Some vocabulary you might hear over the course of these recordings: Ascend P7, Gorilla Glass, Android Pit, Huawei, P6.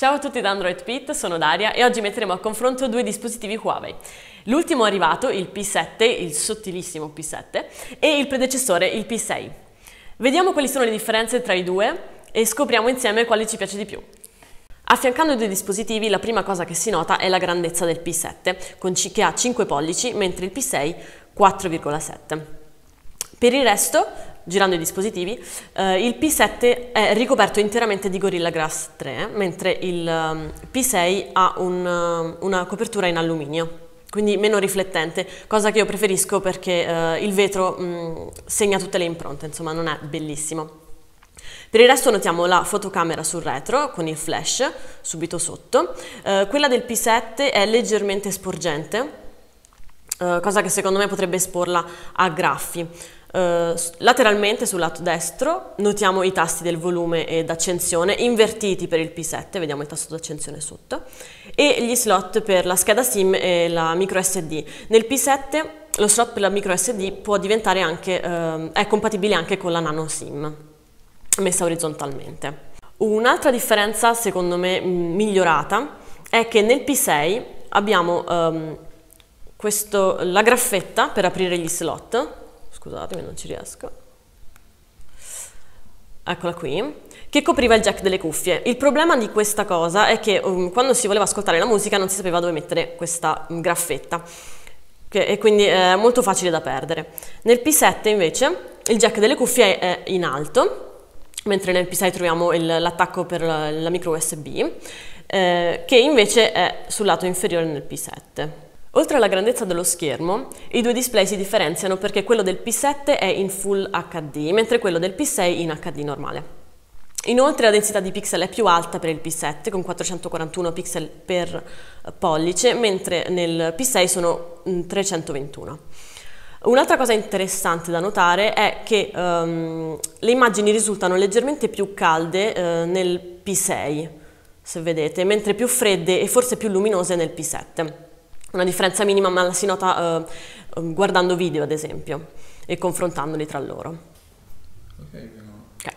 Ciao a tutti da Android Pit, sono Daria e oggi metteremo a confronto due dispositivi Huawei. L'ultimo arrivato, il P7, il sottilissimo P7, e il predecessore, il P6. Vediamo quali sono le differenze tra i due e scopriamo insieme quale ci piace di più. Affiancando i due dispositivi, la prima cosa che si nota è la grandezza del P7, che ha 5 pollici, mentre il P6 4,7. Per il resto, girando i dispositivi, il P7 è ricoperto interamente di Gorilla Glass 3, mentre il P6 ha una copertura in alluminio, quindi meno riflettente, cosa che io preferisco perché il vetro segna tutte le impronte, insomma non è bellissimo. Per il resto notiamo la fotocamera sul retro con il flash subito sotto, quella del P7 è leggermente sporgente, cosa che secondo me potrebbe esporla a graffi. Lateralmente sul lato destro notiamo i tasti del volume e d'accensione invertiti per il P7, vediamo il tasto d'accensione sotto, e gli slot per la scheda SIM e la micro SD. Nel P7 lo slot per la micro SD può diventare anche, è compatibile anche con la nano SIM messa orizzontalmente. Un'altra differenza secondo me migliorata è che nel P6 abbiamo la graffetta per aprire gli slot, scusatemi non ci riesco, eccola qui, che copriva il jack delle cuffie. Il problema di questa cosa è che quando si voleva ascoltare la musica non si sapeva dove mettere questa graffetta e quindi è molto facile da perdere. Nel P7 invece il jack delle cuffie è in alto, mentre nel P6 troviamo l'attacco per la micro USB che invece è sul lato inferiore nel P7. Oltre alla grandezza dello schermo, i due display si differenziano perché quello del P7 è in Full HD, mentre quello del P6 in HD normale. Inoltre la densità di pixel è più alta per il P7, con 441 pixel per pollice, mentre nel P6 sono 321. Un'altra cosa interessante da notare è che le immagini risultano leggermente più calde nel P6, se vedete, mentre più fredde e forse più luminose nel P7. Una differenza minima, ma la si nota guardando video, ad esempio, e confrontandoli tra loro. Okay.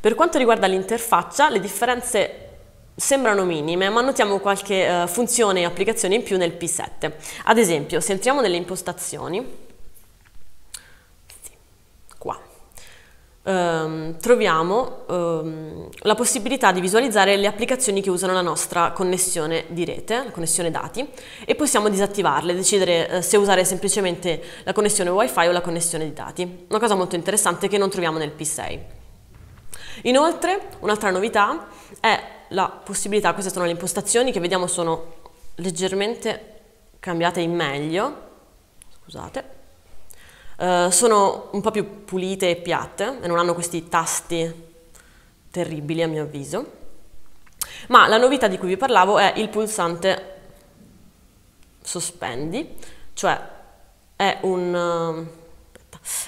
Per quanto riguarda l'interfaccia, le differenze sembrano minime, ma notiamo qualche funzione e applicazione in più nel P7. Ad esempio, se entriamo nelle impostazioni, qua, troviamo la possibilità di visualizzare le applicazioni che usano la nostra connessione di rete, la connessione dati, e possiamo disattivarle, decidere se usare semplicemente la connessione wifi o la connessione di dati, una cosa molto interessante che non troviamo nel P6. Inoltre un'altra novità è la possibilità, queste sono le impostazioni che vediamo sono leggermente cambiate in meglio, scusate, sono un po' più pulite e piatte e non hanno questi tasti terribili a mio avviso, ma la novità di cui vi parlavo è il pulsante sospendi, cioè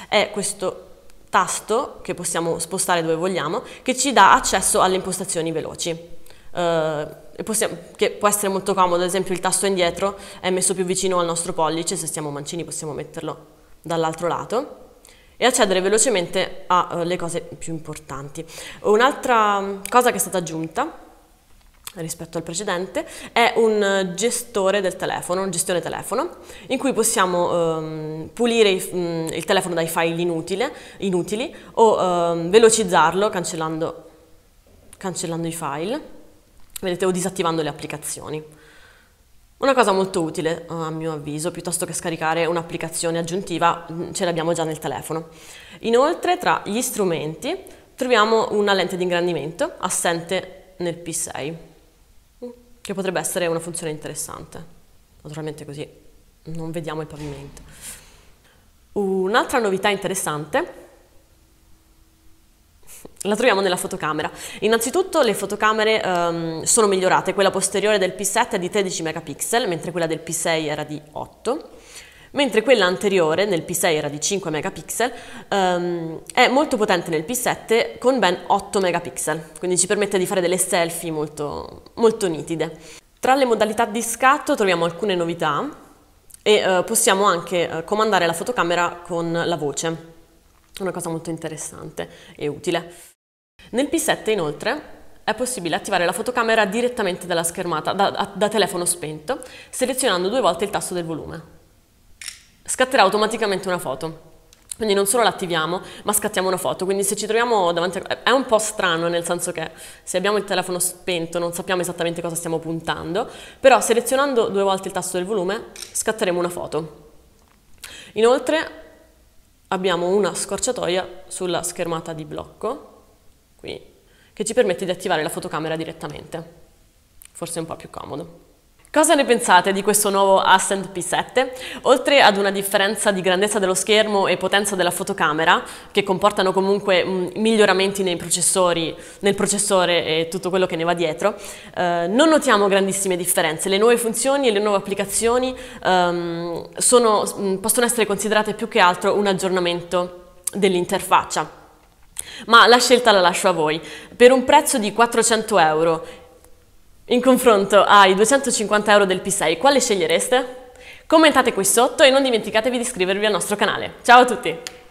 è questo tasto che possiamo spostare dove vogliamo, che ci dà accesso alle impostazioni veloci, che può essere molto comodo. Ad esempio il tasto indietro è messo più vicino al nostro pollice, se siamo mancini possiamo metterlo dall'altro lato e accedere velocemente alle cose più importanti. Un'altra cosa che è stata aggiunta rispetto al precedente è un gestore del telefono, un gestione telefono, in cui possiamo pulire il telefono dai file inutili o velocizzarlo cancellando i file, vedete, o disattivando le applicazioni. Una cosa molto utile a mio avviso, piuttosto che scaricare un'applicazione aggiuntiva, ce l'abbiamo già nel telefono. Inoltre tra gli strumenti troviamo una lente di ingrandimento assente nel P6, che potrebbe essere una funzione interessante, naturalmente così non vediamo il pavimento. Un'altra novità interessante la troviamo nella fotocamera. Innanzitutto le fotocamere sono migliorate, quella posteriore del P7 è di 13 megapixel, mentre quella del P6 era di 8, mentre quella anteriore nel P6 era di 5 megapixel, è molto potente nel P7 con ben 8 megapixel, quindi ci permette di fare delle selfie molto, molto nitide. Tra le modalità di scatto troviamo alcune novità e possiamo anche comandare la fotocamera con la voce, una cosa molto interessante e utile. Nel P7 inoltre è possibile attivare la fotocamera direttamente dalla schermata, da telefono spento, selezionando 2 volte il tasto del volume. Scatterà automaticamente una foto. Quindi non solo l'attiviamo, ma scattiamo una foto. Quindi se ci troviamo davanti a... è un po' strano, nel senso che se abbiamo il telefono spento non sappiamo esattamente cosa stiamo puntando, però selezionando 2 volte il tasto del volume scatteremo una foto. Inoltre abbiamo una scorciatoia sulla schermata di blocco, qui, che ci permette di attivare la fotocamera direttamente. Forse è un po' più comodo. Cosa ne pensate di questo nuovo Ascend P7? Oltre ad una differenza di grandezza dello schermo e potenza della fotocamera, che comportano comunque miglioramenti nei processori, nel processore e tutto quello che ne va dietro, non notiamo grandissime differenze. Le nuove funzioni e le nuove applicazioni possono essere considerate più che altro un aggiornamento dell'interfaccia. Ma la scelta la lascio a voi. Per un prezzo di 400 euro, in confronto ai 250 euro del P6, quale scegliereste? Commentate qui sotto e non dimenticatevi di iscrivervi al nostro canale. Ciao a tutti!